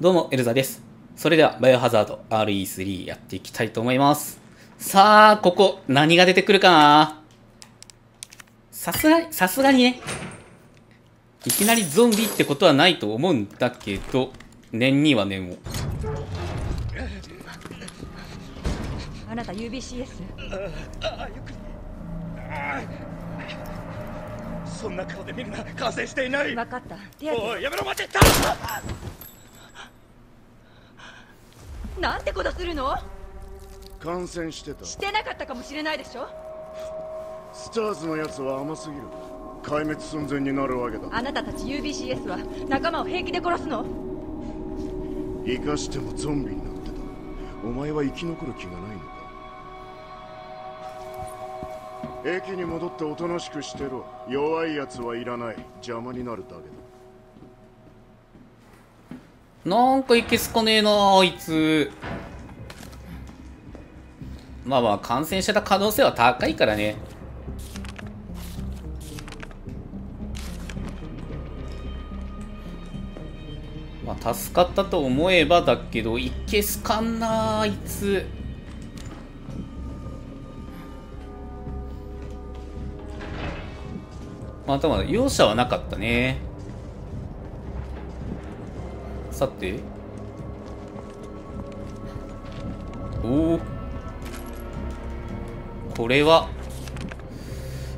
どうも、エルザです。それでは、バイオハザード RE3 やっていきたいと思います。さあ、ここ、何が出てくるかな？さすがにね、いきなりゾンビってことはないと思うんだけど、念には念を。あなた UBCS？ そんな顔でみんな完成していない。分かった。おい、やめろ、待て。なんてことするの？感染してた。してなかったかもしれないでしょ。スターズのやつは甘すぎる。壊滅寸前になるわけだ。あなたたち UBCS は仲間を平気で殺すの？生かしてもゾンビになってた。お前は生き残る気がないのか。駅に戻っておとなしくしてろ。弱いやつはいらない。邪魔になるだけだ。なんかいけすかねえなあ、あいつ。まあまあ、感染してた可能性は高いからね。まあ、助かったと思えばだけど、いけすかんなあ、あいつ。またまだ容赦はなかったね。さて、おお、これは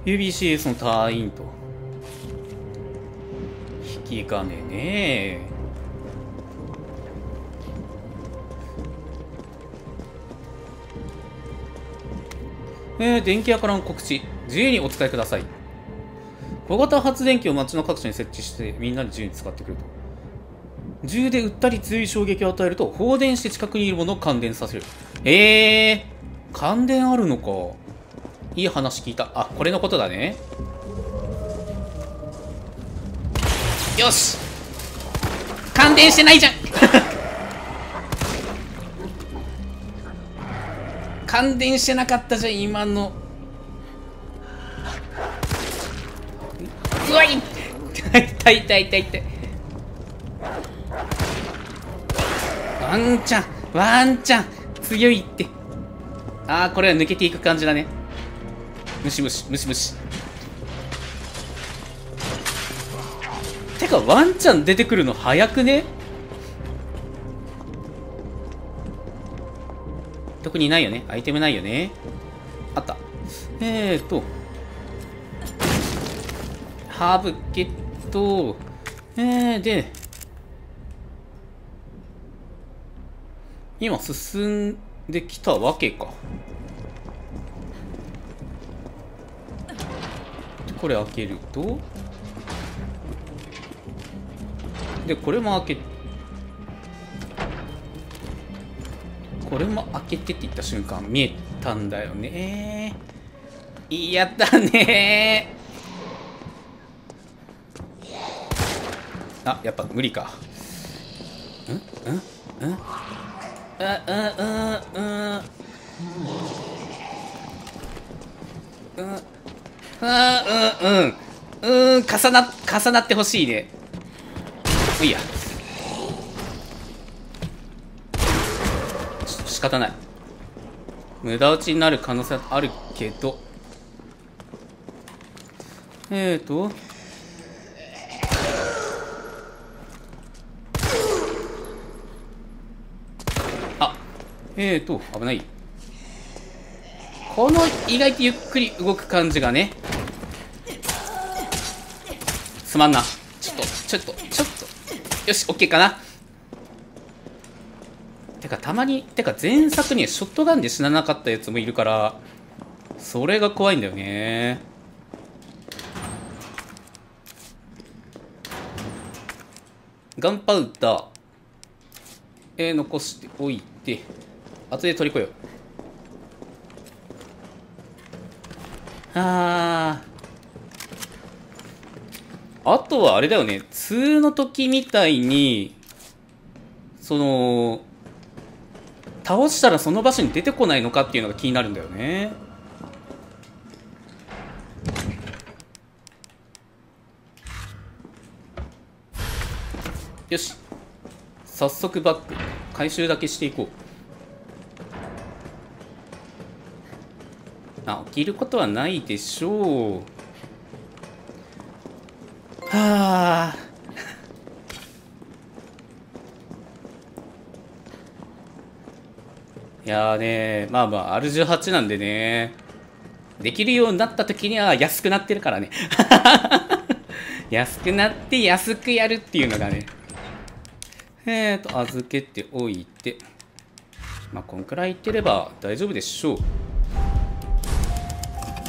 UBCS の隊員と引き金ね。電気屋からの告知、自由にお使いください。小型発電機を街の各所に設置して、みんなに自由に使ってくれと。銃で撃ったり強い衝撃を与えると放電して近くにいるものを感電させる。感電あるのか。いい話聞いた。あ、これのことだね。よし、感電してないじゃん感電してなかったじゃん、今の。うわい痛い痛い痛い痛い。ワンちゃん強いって。ああ、これは抜けていく感じだね。ムシムシてか、ワンちゃん出てくるの早くね。特にないよね、アイテムないよね。あった。ハーブゲット。で今進んできたわけか。これ開けると、でこれも開けてって言った瞬間見えたんだよね。やったね。あ、やっぱ無理か。重なってほしいね。いや、ちょっと仕方ない。無駄打ちになる可能性あるけど、危ない。この意外とゆっくり動く感じがね。すまんな。ちょっと。よし、オッケーかな。てか前作にはショットガンで死ななかったやつもいるから、それが怖いんだよね。ガンパウダー。残しておいて、後で取りこよう。あとはあれだよね、2の時みたいに、その倒したらその場所に出てこないのかっていうのが気になるんだよね。よし、早速バック回収だけしていこう。あ、起きることはないでしょう。はあいやーねー、まあまあ R18 なんでね、できるようになった時には安くなってるからね安くなって安くやるっていうのがね。預けておいて、まあこんくらいいってれば大丈夫でしょう。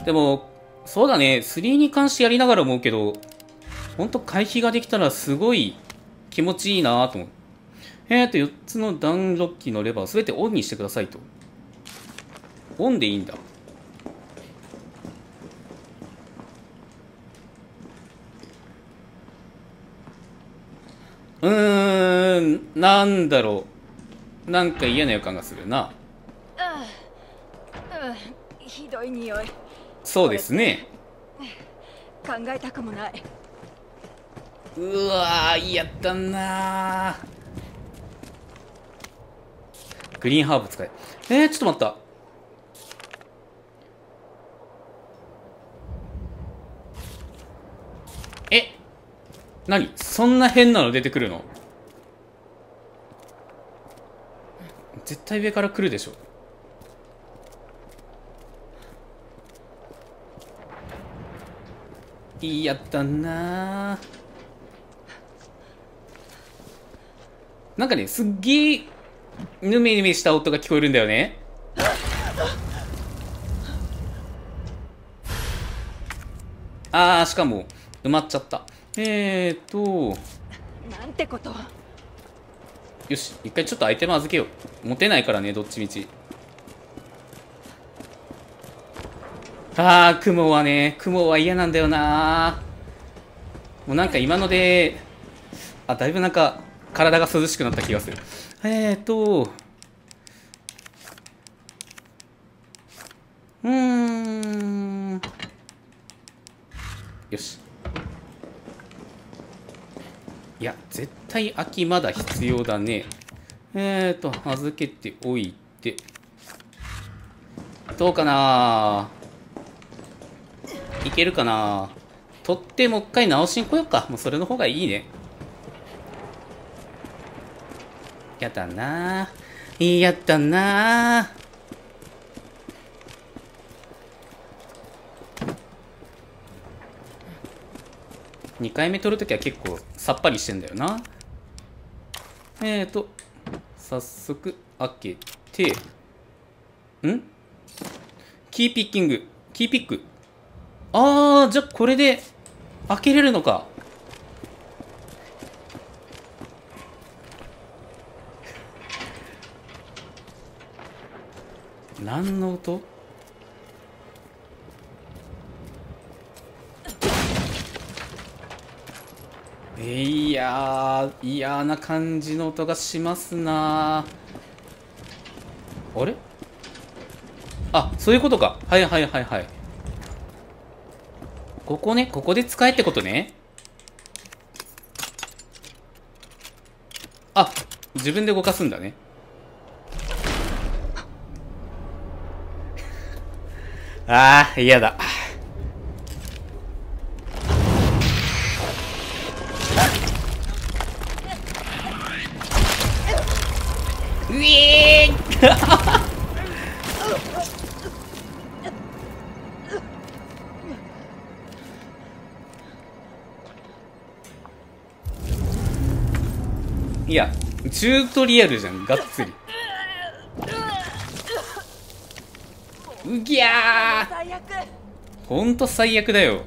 でもそうだね、3に関してやりながら思うけど、ほんと回避ができたらすごい気持ちいいなーと思う。4つの段ロッキーのレバーすべてオンにしてくださいと。オンでいいんだ。なんだろう。なんか嫌な予感がするな。ひどい匂い。そうですね。考えたくもない。うわー、やったなー。グリーンハーブ使え。ちょっと待った。何そんな変なの出てくるの？絶対上から来るでしょ。やったな。なんかね、すっげえぬめぬめした音が聞こえるんだよね。ああ、しかも埋まっちゃった。なんてこと。よし、一回ちょっとアイテム預けよう。持てないからね、どっちみち。ああ、雲はね、雲は嫌なんだよな。もうなんか今ので、あ、だいぶなんか体が涼しくなった気がする。よし。いや、絶対空きまだ必要だね。預けておいて。どうかな？いけるかな？取って、もう一回直しに来ようか。もうそれの方がいいね。やだなぁ。やだなぁ。2回目取るときは結構さっぱりしてんだよな。早速開けて、ん？キーピッキング、キーピック。あー、じゃあこれで開けれるのか。何の音？いやー、嫌な感じの音がしますなー。あれ？あ、そういうことか。はいはいはいはい。ここね、ここで使えってことね。あ、自分で動かすんだね。あー、嫌だ。うえーいや、チュートリアルじゃん、がっつり。うぎゃー、ほんと最悪だよ。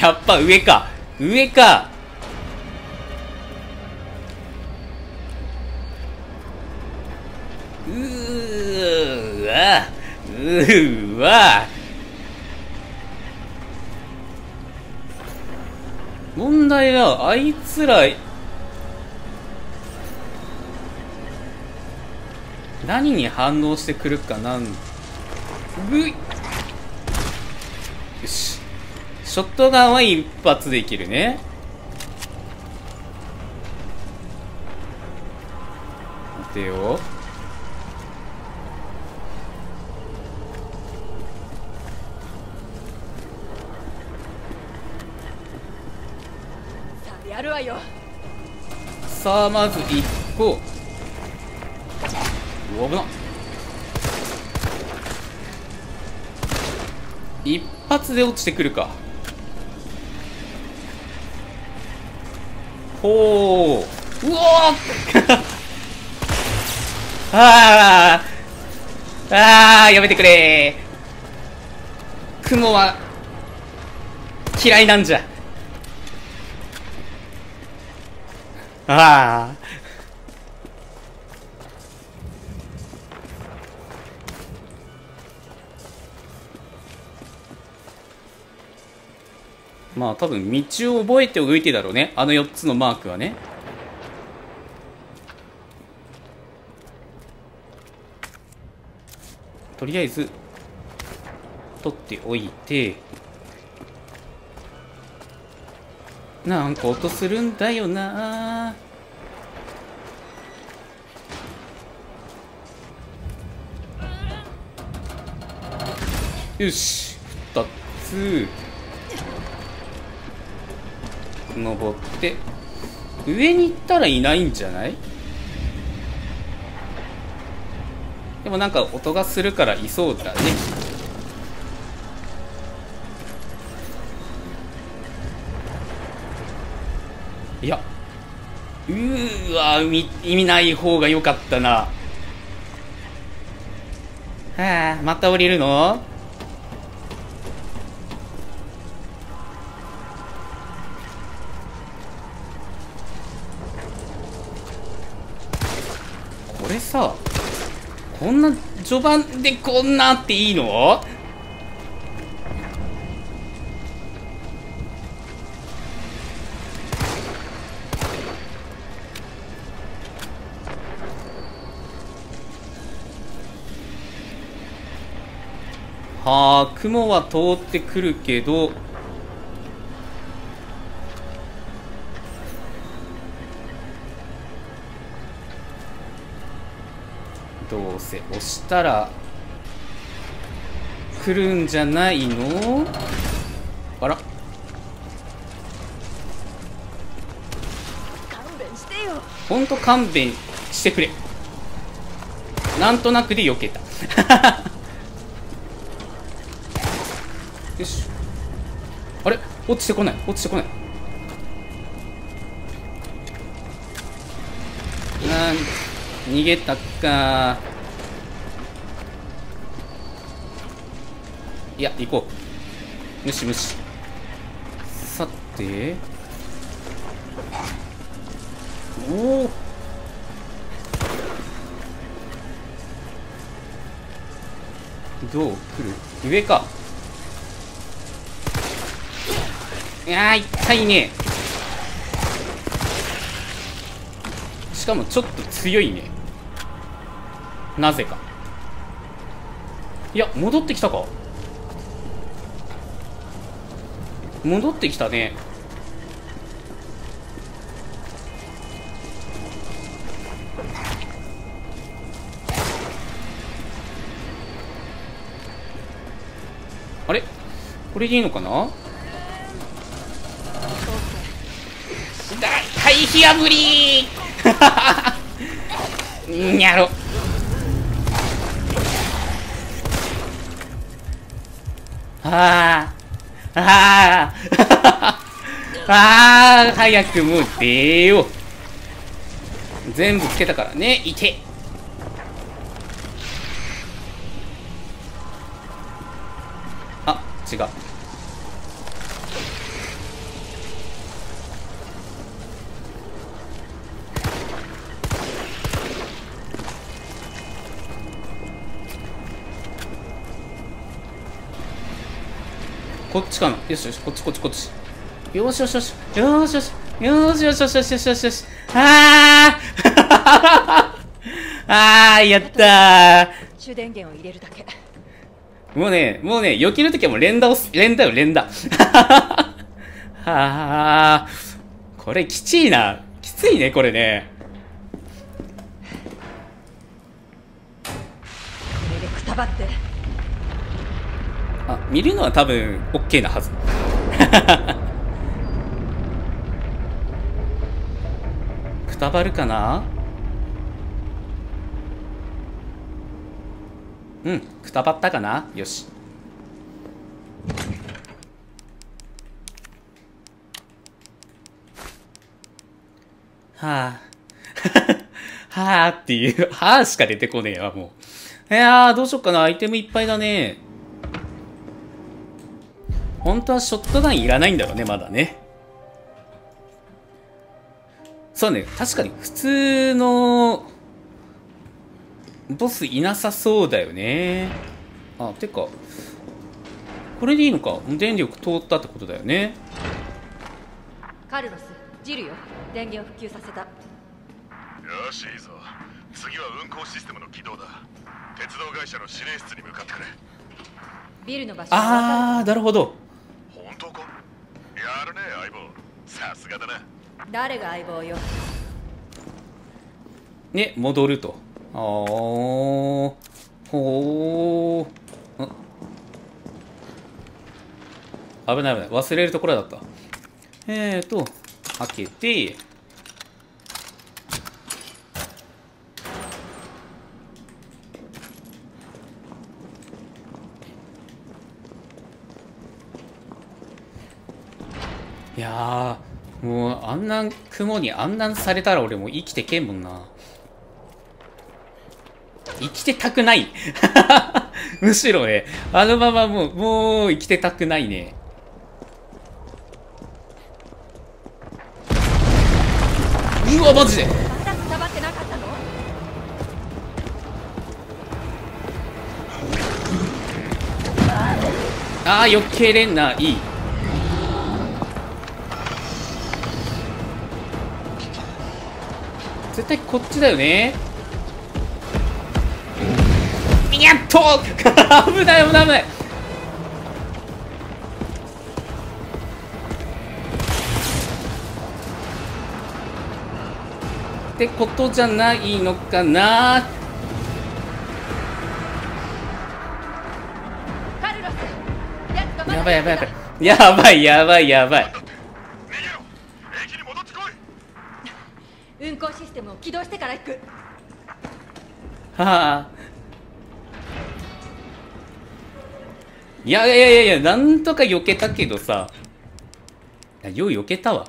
やっぱ上か、上か。うわ、問題はあいつら何に反応してくるかなん。よし、ショットガンは一発でいけるね。ってよ。やるわよ。さあまず1個。うわ危な。一発で落ちてくるか。ほう。うわーあーあーやめてくれー。雲は嫌いなんじゃ。ああまあ多分道を覚えて動いてだろうね、あの4つのマークはね。とりあえず取っておいて、なんか音するんだよな。よし2つ登って上に行ったらいないんじゃない？でもなんか音がするからいそうだね。いや、うーわ、意味ない方が良かったな。はあ、また降りるの？これさ、こんな序盤でこんなっていいの？はあ、雲は通ってくるけど、どうせ押したら来るんじゃないの？あら、ほんと勘弁してくれ。なんとなくで避けた。よし、あれ落ちてこない、落ちてこない。逃げたか。いや行こう。無視無視。さて、おおどう来る？上か。いやー痛いね。しかもちょっと強いね、なぜか。いや戻ってきたか。戻ってきたね。あれこれでいいのかな。はい、火炙りーんやろ。あーあーあー早くもう出よう。全部つけたからね。いけ。あ、違う。こっちかな。よしよし、こっちこっちこっち。よしよしよしよしよしよしよしよしよしよしよしよし。ああああやったー。主電源を入れるだけ。もうね、もうね、避けるときはもう連打を連打よ、連打。はあこれきちいな。きついねこれね。ばって。あ、見るのは多分 OK なはず。くたばるかな。うん、くたばったかな。よし。はあ、はあっていう、はあしか出てこねえわ、もう。いやー、どうしよっかな。アイテムいっぱいだね。本当はショットガンいらないんだろうね、まだね。そうね、確かに普通のボスいなさそうだよね。あ、てか、これでいいのか。電力通ったってことだよね。カルロス、ジルよ。電源を復旧させた。よし、いいぞ。次は運行システムの起動だ。鉄道会社の指令室に向かってくれ。ビルの場所。ああ、なるほど。本当か。やるね、相棒。さすがだな。誰が相棒よ。ね、戻ると。ああ、ほう。危ない危ない。忘れるところだった。開けて、いやー、もうあんなん雲にあんなんされたら俺もう生きてけんもんな。生きてたくないむしろね、あのままもう生きてたくないね。うわ、マジで。ああ、よけれんな。いい。絶対こっちだよね。やっと危ない危ない危ない。ってことじゃないのかな。やばいやばいやばいやばいやばい。運行システムを起動してから行く。はあ。いやいやいやいや、なんとか避けたけどさ。よう避けたわ。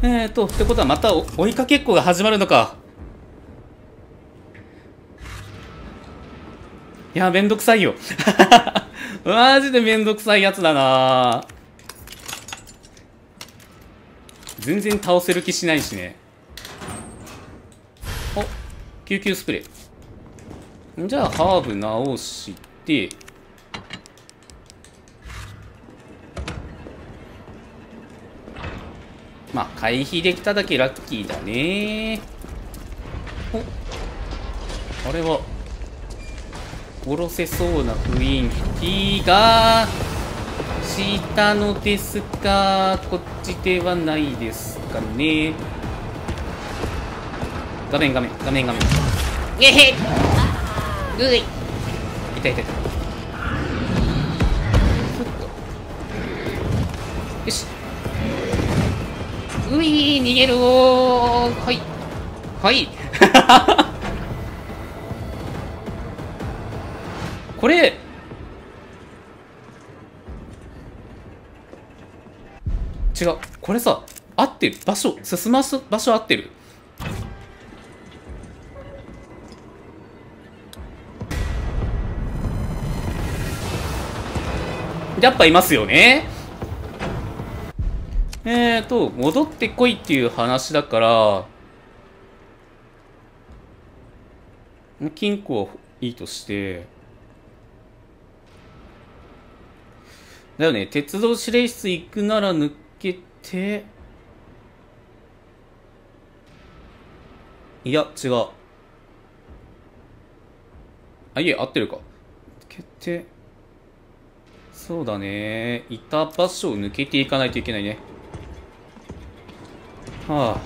ってことはまた追いかけっこが始まるのか。いや、めんどくさいよ。マジでめんどくさいやつだな。全然倒せる気しないしね。お、救急スプレー。じゃあ、ハーブ直して、まあ、回避できただけラッキーだね。お、あれは、おろせそうな雰囲気がしたのですが、こっちではないですかね。画面。えへっ、うい。痛い。よし。ういー、逃げるおー。はいはいこれ違う、これさ、合ってる場所、進ます場所合ってる。やっぱいますよね。戻ってこいっていう話だから、金庫はいいとして、だよね、鉄道指令室行くなら抜けて、いや、違う。あ、いえ、合ってるか。抜けて、そうだね、いた場所を抜けていかないといけないね。はあ、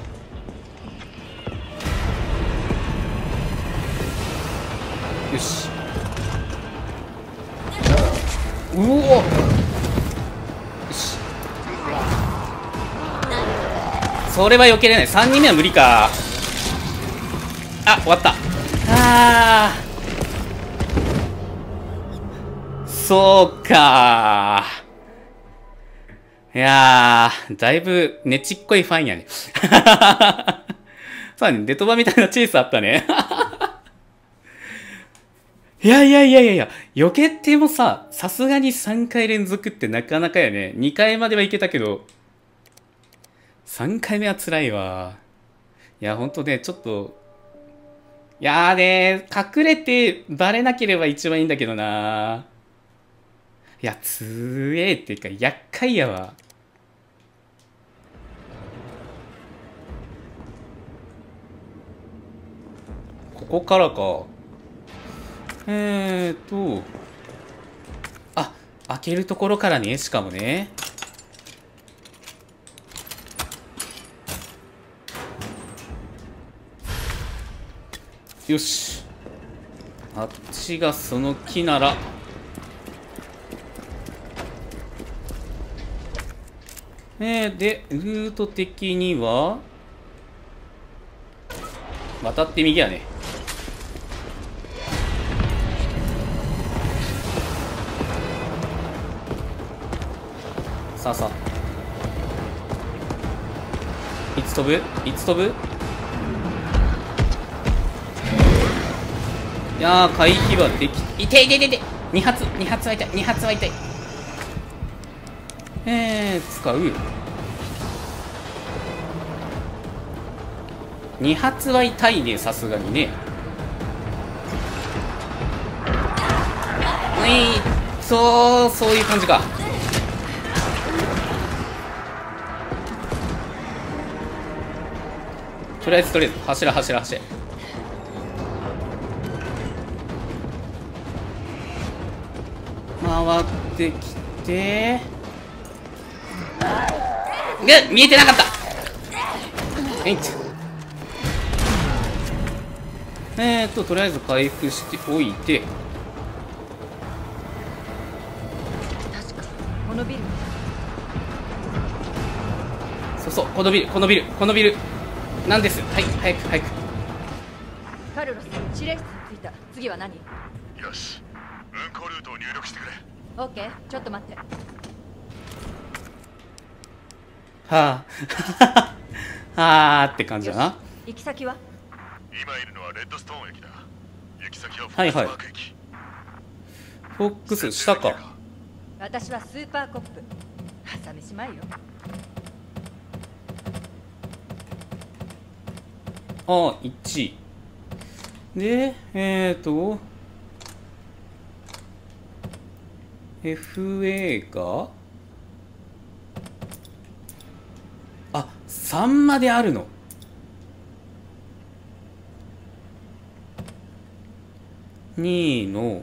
よし、うおっ、よし、それは避けれない。3人目は無理か。あ、終わった。あー、そうかー。いやー、だいぶねちっこいファンやね。そうだね、デトバみたいなチェイスあったね。いや、避けてもさ、さすがに3回連続ってなかなかやね。2回まではいけたけど、3回目は辛いわ。いや、ほんとね、ちょっと、いやーねー、隠れてバレなければ一番いいんだけどなー。いや、つえーっていうか、厄介やわ。ここからか。あ、開けるところからね、しかもね。よし。あっちがその木なら。で、ルート的には、渡って右やね。さあさあ、いつ飛ぶいつ飛ぶ。いやー、回避はでき、いていていていて、2発2発は痛い、2発は痛い。使う、2発は痛いね、さすがにね。そう、そういう感じか。とりあえず柱回ってきて、ね、見えてなかった。とりあえず回復しておいて、そうそう、このビルなんです。はい、早く。カルロス、指令室に着いた。次は何？よし、運行ルートを入力してくれ。オッケー、ちょっと待って。はあ、はあって感じだな。行き先は？今いるのはレッドストーン駅だ。行き先はフォックスパーク駅。フォックス下か。私はスーパーコップ。朝飯前よ。あ、1で、FA が、あ、3まであるの。2の、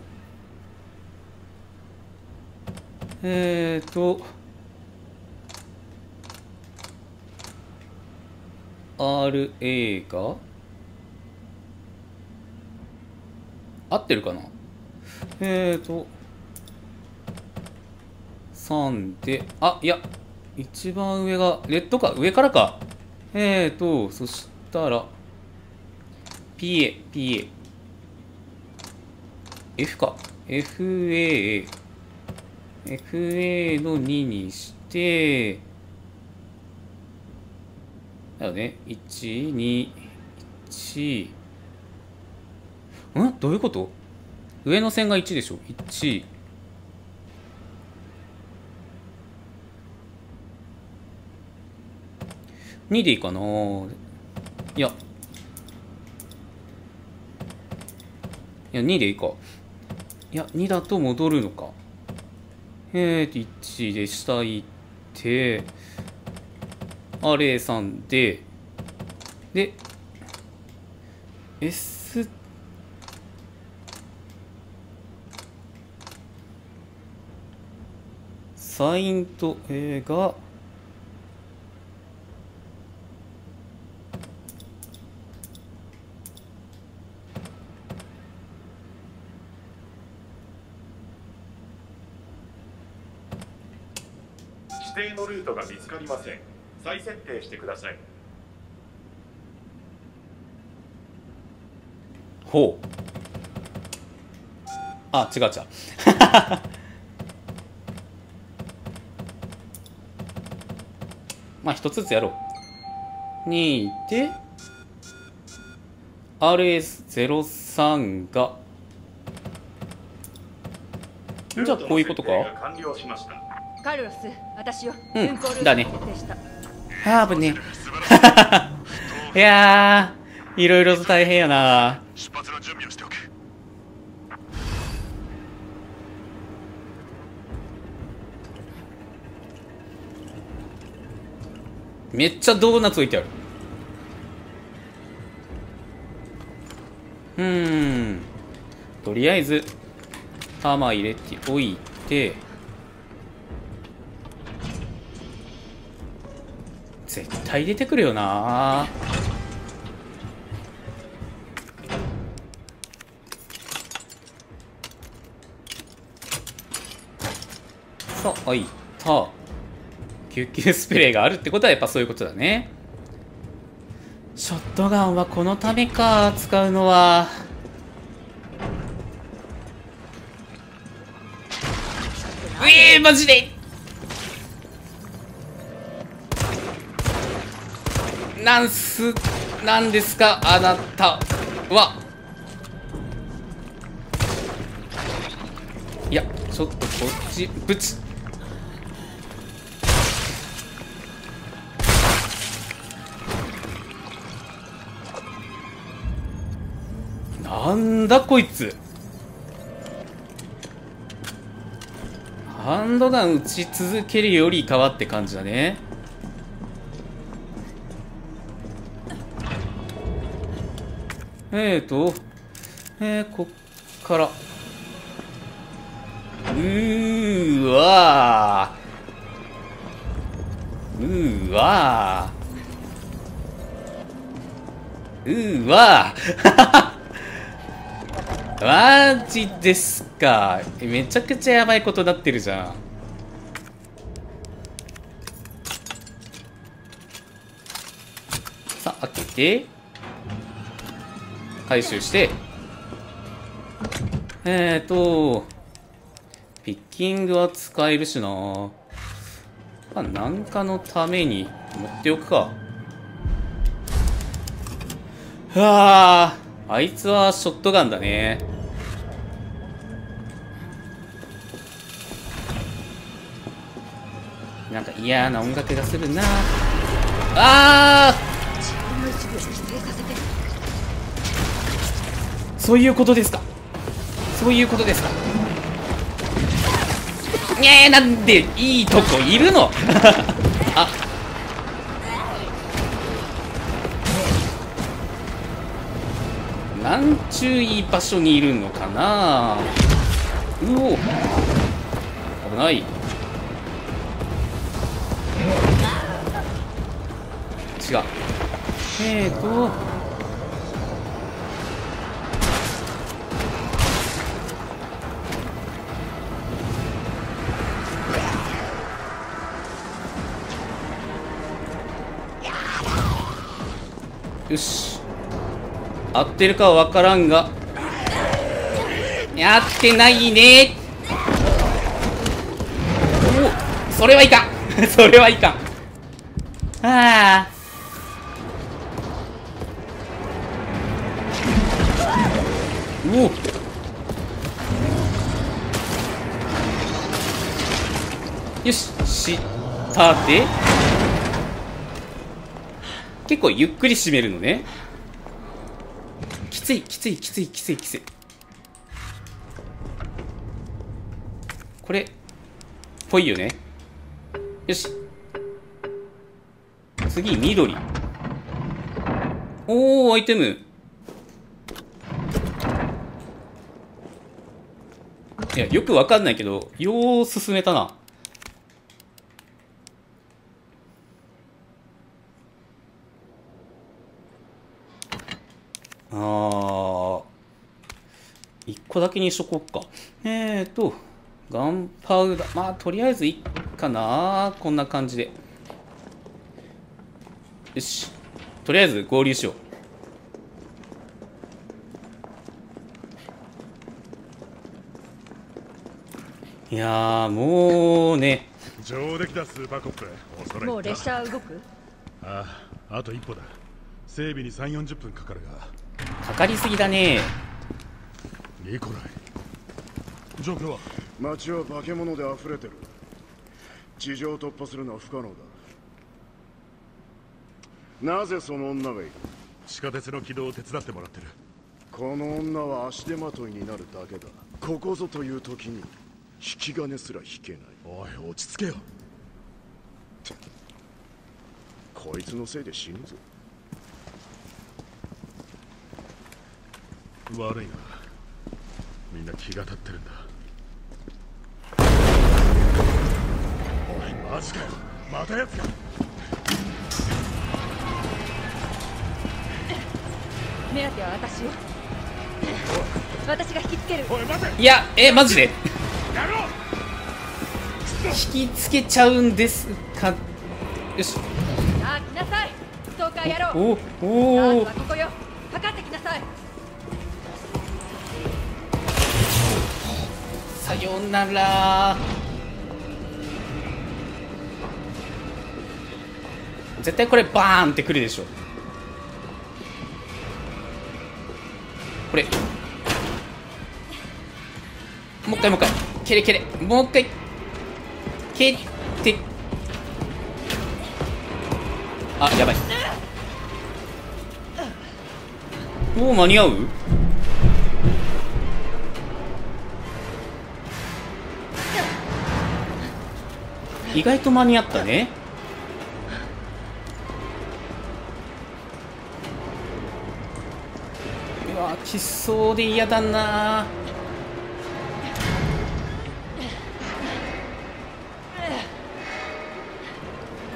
RA が合ってるかな。3で、あ、いや、一番上がレッドか、上からか。そしたら PAPAF か、 FA の2にしてだよね。121、ん、どういうこと？上の線が1でしょ。1、2でいいかな。いや2でいいか。いや、2だと戻るのか。1で下行って、03 で S、 サインと A が指定のルートが見つかりません。再設定してください。ほう。あ、違う違う。まあ、一つずつやろう。2で、RS03 が。じゃあ、こういうことか。カルロス、私よ。うん、だね。あぶね。いやー、いろいろと大変やな。出発の準備をしておけ。めっちゃドーナツ置いてある。とりあえず玉入れておいて、絶対出てくるよな。さあ、開いた。救急スプレーがあるってことはやっぱそういうことだね。ショットガンはこのためか、使うのは。マジでなんですか、あなたは。いや、ちょっとこっちぶち。なんだこいつ。ハンドガン打ち続けるよりかはって感じだね。こっから。うーわーマジですか。めちゃくちゃやばいことになってるじゃん。さあ、開けて。回収して。ピッキングは使えるしな。まあ、なんかのために持っておくか。はあ、あいつはショットガンだね。なんか嫌な音楽がするなあ。そういうことですか。ねえ、なんでいいとこいるの。あ、なんちゅういい場所にいるのかな。うお、危ない。違う。よし、合ってるかは分からんが、合ってないね。おお、それはいかん。それはいかん。ああ、おお、よし、下で結構ゆっくり締めるのね。きつい。これぽいよね。よし、次緑。おお、アイテム。いや、よくわかんないけど、よう進めたな。一個だけにしとこっか。ガンパウダー。まあ、とりあえず一かな。こんな感じで。よし。とりあえず合流しよう。いやー、もうね。上出来だ、スーパーコップ。もう列車は動く？ああ、あと一歩だ。整備に30〜40分かかるが。かかりすぎだね。ニコライ。状況は？街は化け物で溢れてる。地上を突破するのは不可能だ。なぜその女がいる？地下鉄の軌道を手伝ってもらってる。この女は足手まといになるだけだ。ここぞという時に引き金すら引けない。おい、落ち着けよ。こいつのせいで死ぬぞ。悪いな、みんな気が立ってるんだ。マジかよ、またやつか。目当ては私よ。私が引きつける。おい待て。いや、マジで引きつけちゃうんですか。よし。あ、来なさい。ストーカー野郎。おお。ここよ。かかってきなさい。さようなら。絶対これバーンってくるでしょ。これもう一回蹴れ蹴れ、もう一回蹴って、あ、やばい。おお、間に合う。意外と間に合ったね。きそうで嫌だな。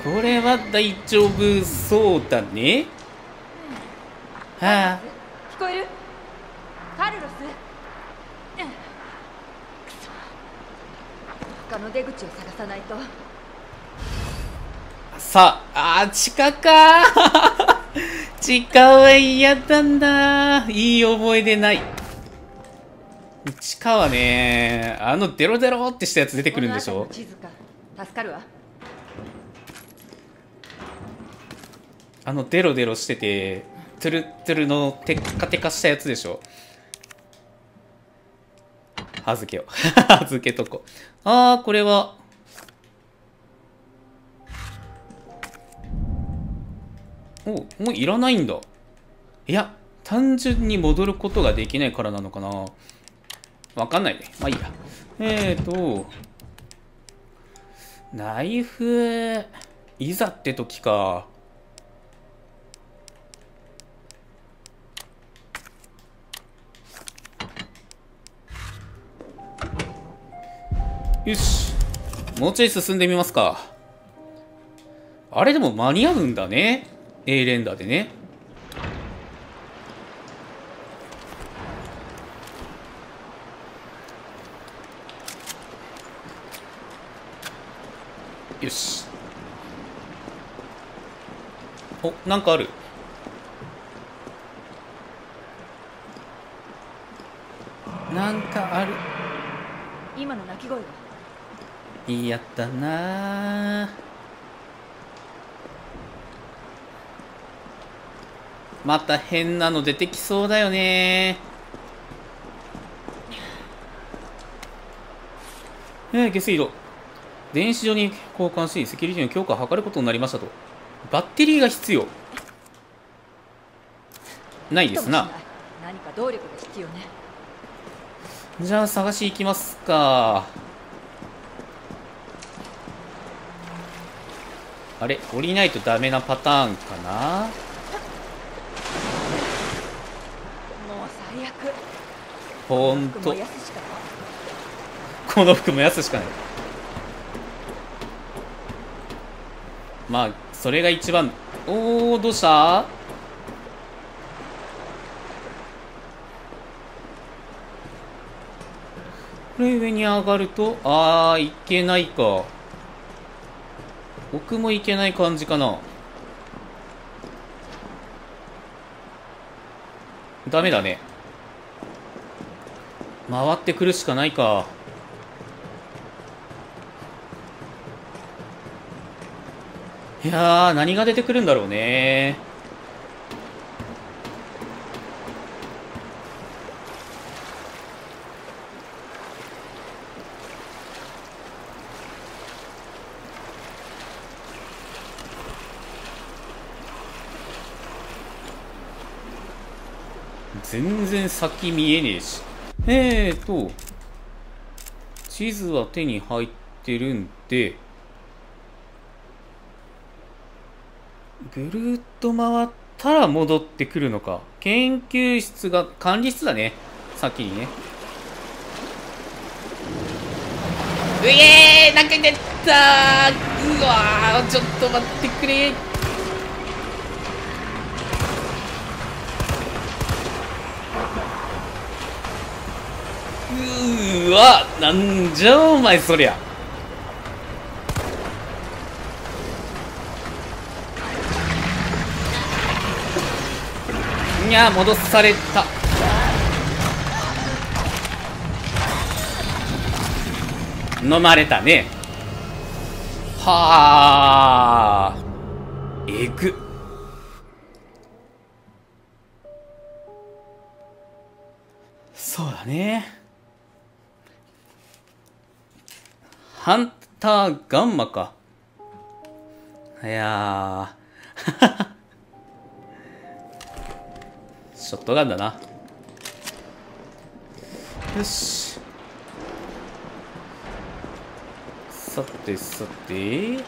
これは大丈夫そうだね。はあ、聞こえる？カルロス。他の出口を探さないと。さあ、地下か。地下は嫌だな。いい覚えでない。地下はね、あのデロデロってしたやつ出てくるんでしょ。あのデロデロしててトゥルトゥルのテッカテカしたやつでしょ。預けよう。預けとこ。ああ、これはお、もういらないんだ。いや、単純に戻ることができないからなのかな。わかんないね。まあいいや。ナイフ、いざって時か。よし。もうちょい進んでみますか。あれでも間に合うんだね。A 連打でね。よし。お、なんかある。なんかある。今の鳴き声は。嫌だなあ。また変なの出てきそうだよね。下水道。電子上に交換し、セキュリティの強化を図ることになりましたと。バッテリーが必要。ないですな。何か動力が必要ね。じゃあ探し行きますか。あれ、降りないとダメなパターンかな。ほんとこの服燃やすしかない。まあそれが一番。おお、どうした。これ上に上がると、ああ、いけないか。奥も行けない感じかな。ダメだね。回ってくるしかないか。いやー、何が出てくるんだろうね。全然先見えねえし。地図は手に入ってるんで、ぐるーっと回ったら戻ってくるのか。研究室が、管理室だね。先にね。うえー、なんか出たー。うわー、ちょっと待ってくれー。うわ、なんじゃお前そりゃ。いや、戻された。飲まれたね。はあ、えぐ。そうだね。ハンターガンマか。いやーショットガンだな。よし、さてさて、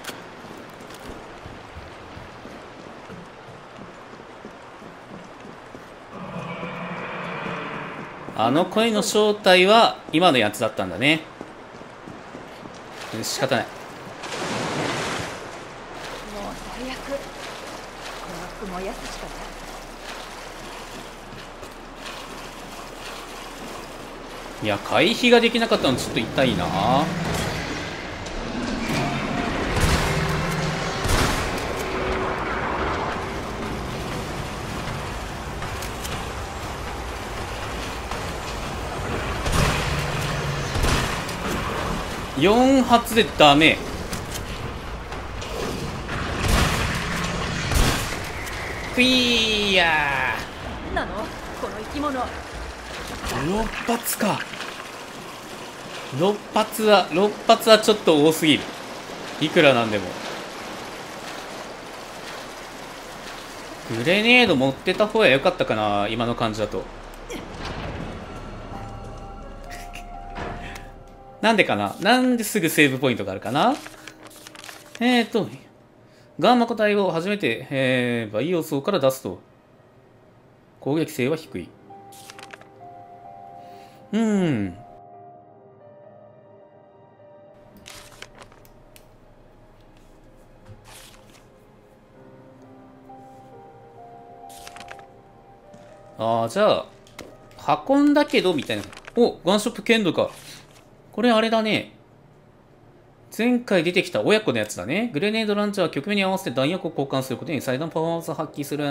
あの声の正体は今のやつだったんだね。仕方ない。もう最悪。この服燃やすしかない。いや、回避ができなかったのちょっと痛いな。4発でダメ。クイヤーなのこの生き物。6発か。6発はちょっと多すぎる。いくらなんでもグレネード持ってた方が良かったかな、今の感じだと。なんでかな、なんですぐセーブポイントがあるかな。ガンマ個体を初めて、バイオ層から出すと、攻撃性は低い。ああ、じゃあ、運んだけど、みたいな。お、ガンショップ剣道か。これあれだね。前回出てきた親子のやつだね。グレネードランチャーは局面に合わせて弾薬を交換することに最大のパフォーマンスを発揮する。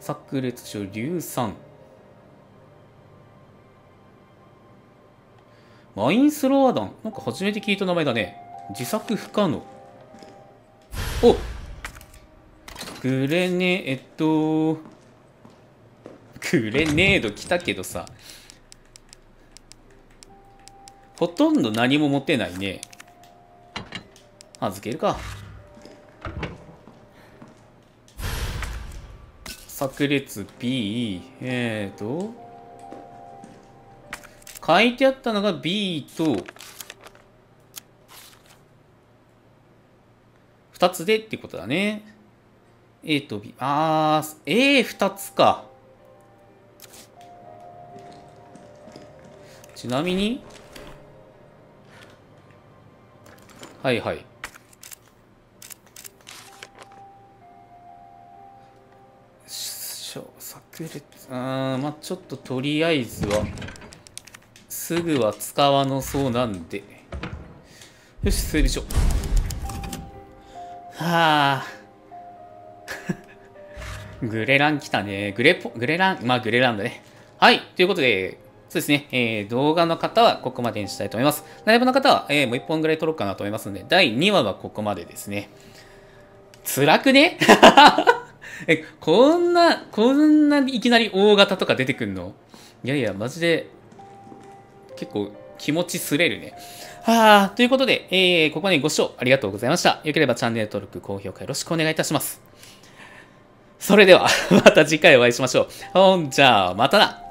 炸裂症硫酸。マインスロワー弾。なんか初めて聞いた名前だね。自作不可能。お、グレネ、グレネード来たけどさ。ほとんど何も持てないね。預けるか。炸裂 B。書いてあったのが B と、2つでってことだね。A と B。あー、A2 つか。ちなみに、はいはい。まあちょっととりあえずは、すぐは使わなそうなんで。よし、整備しよう。はあグレラン来たね。グレラン、まあグレランだね。はい、ということで、そうですね、動画の方はここまでにしたいと思います。ライブの方は、もう1本ぐらい撮ろうかなと思いますので、第2話はここまでですね。辛くねこんな、いきなり大型とか出てくんの？いやいや、マジで、結構気持ちすれるね。はぁ、ということで、ここまでご視聴ありがとうございました。よければチャンネル登録、高評価よろしくお願いいたします。それでは、また次回お会いしましょう。ほんじゃあ、またな。